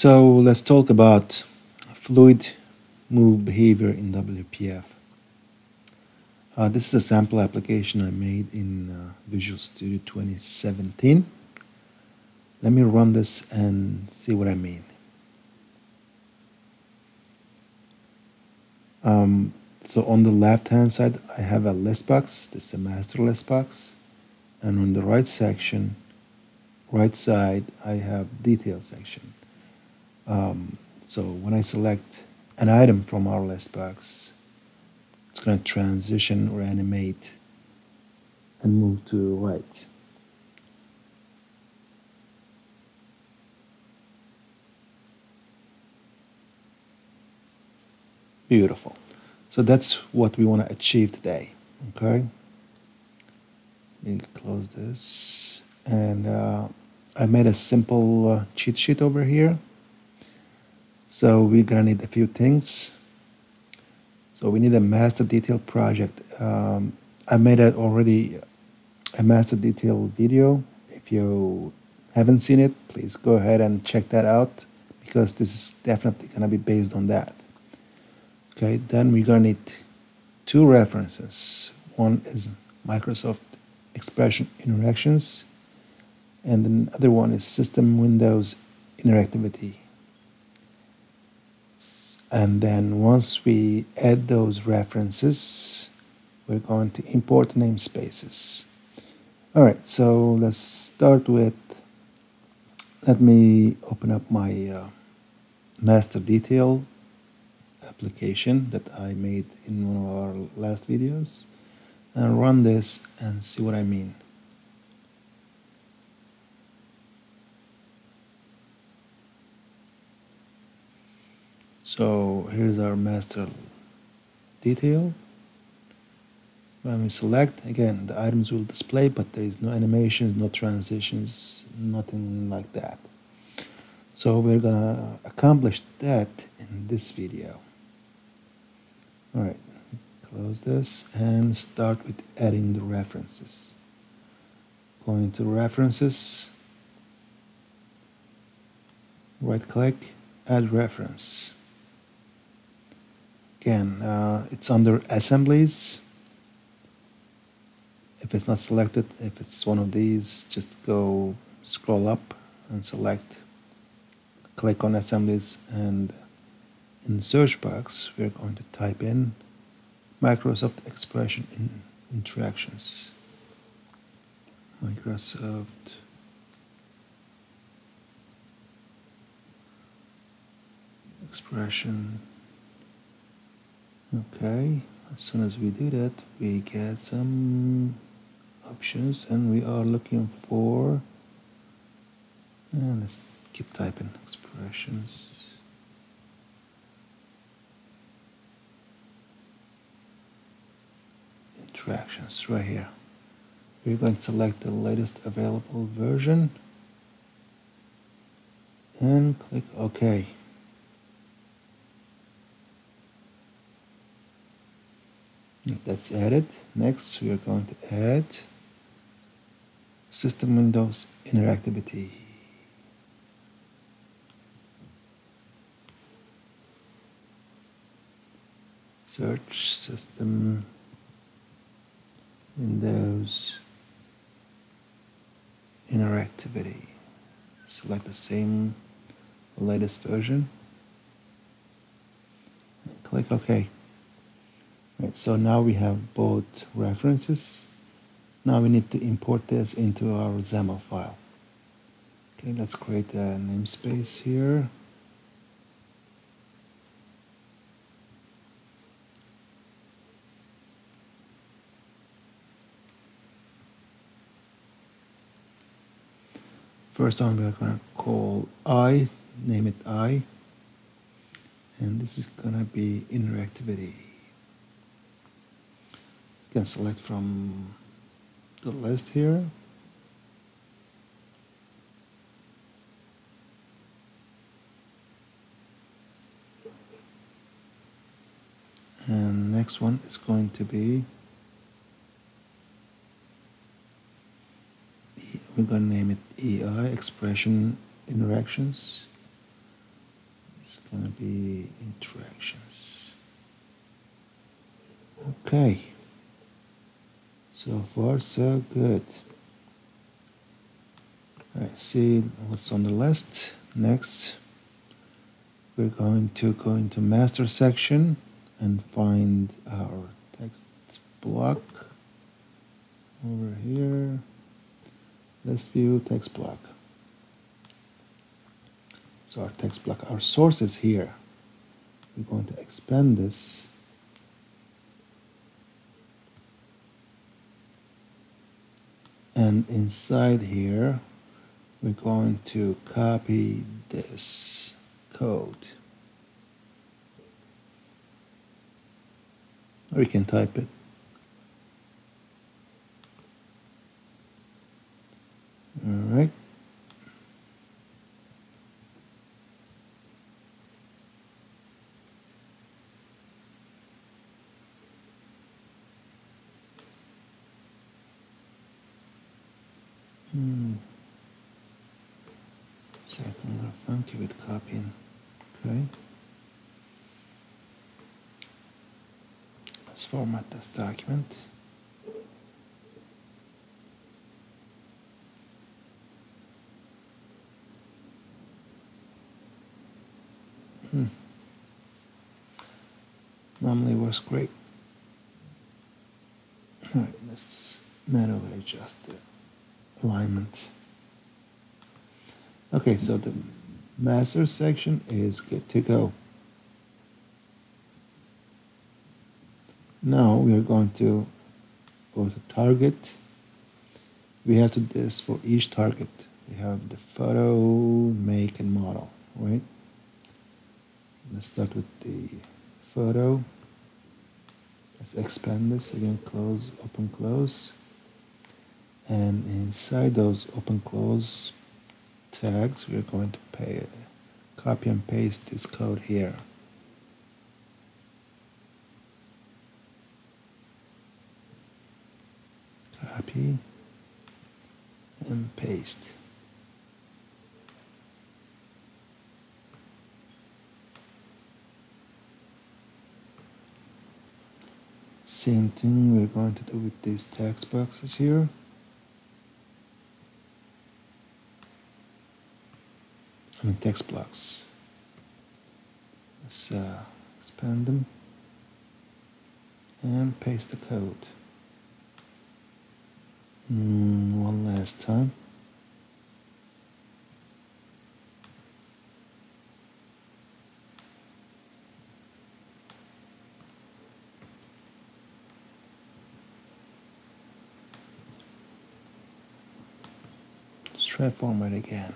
So let's talk about fluid move behavior in WPF. This is a sample application I made in Visual Studio 2017. Let me run this and see what I mean. So on the left hand side I have a list box. This is a master list box, and on the right side I have detail section. So when I select an item from our list box, it's going to transition or animate and move to the right. Beautiful. So that's what we want to achieve today. Okay. Let me close this. And I made a simple cheat sheet over here. So we're going to need a few things. So we need a master detail project. I made it already a master detail video. If you haven't seen it, please go ahead and check that out, because this is definitely going to be based on that. Okay, then we're going to need two references. One is Microsoft Expression Interactions, and another one is System.Windows.Interactivity. And then once we add those references, we're going to import namespaces. All right, so let's start with, let me open up my master detail application that I made in one of our last videos, and run this and see what I mean. So here's our master detail. When we select, again, the items will display, but there is no animations, no transitions, nothing like that. So we're gonna accomplish that in this video. All right, close this and start with adding the references. Going to references, right click, add reference. Again, it's under assemblies. If it's not selected, if it's one of these, just go scroll up and select, click on assemblies, and in search box we're going to type in Microsoft Expression Interactions. Microsoft Expression. Okay, as soon as we do that, we get some options, and we are looking for, and let's keep typing expressions. Interactions right here. We're going to select the latest available version and click OK. That's added. Next, we are going to add System Windows Interactivity. Search System Windows Interactivity. Select the same latest version and click OK. Right, so now we have both references. Now we need to import this into our XAML file. Okay, let's create a namespace here. First one, we're going to call I, name it I, and this is going to be interactivity. You can select from the list here. And next one is going to be, we're going to name it EI, Expression Interactions. going to be interactions. Okay. So far, so good. Let's see what's on the list. Next, we're going to go into master section and find our text block over here. Let's view text block. So our text block, our source is here. We're going to expand this. And inside here, we're going to copy this code. Or you can type it. All right. So I'm a little funky with copying. Okay. Let's format this document. Normally works great. All right, let's manually adjust the alignment. Okay, so the master section is good to go. Now we are going to go to target. We have to do this for each target. We have the photo, make, and model, right? Let's start with the photo. Let's expand this again, close, open, close. And inside those open, close tags, we're going to copy and paste this code here. Copy and paste. Same thing we're going to do with these text boxes here. Text blocks. Let's expand them and paste the code. One last time. Let's try format again.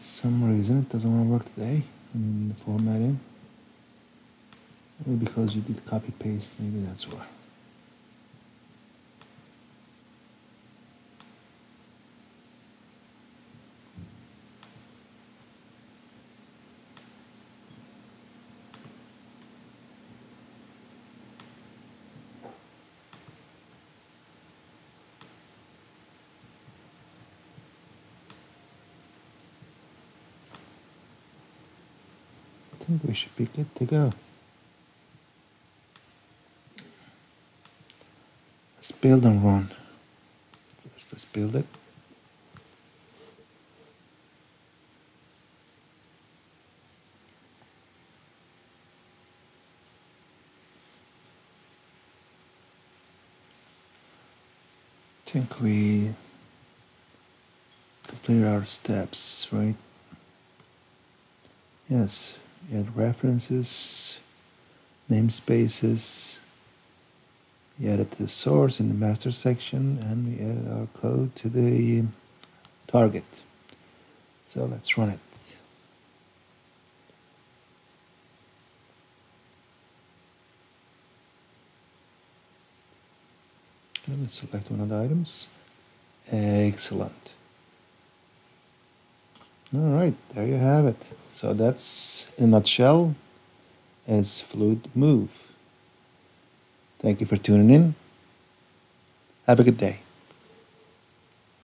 Some reason it doesn't want to work today in the formatting. Maybe because you did copy paste, maybe that's why. I think we should be good to go. Let's build and run. First, let's build it. I think we completed our steps, right? Yes. We had references, namespaces, we added the source in the master section, and we added our code to the target. So let's run it. And let's select one of the items. Excellent. Alright, there you have it. So that's, in a nutshell, is Fluid Move. Thank you for tuning in. Have a good day.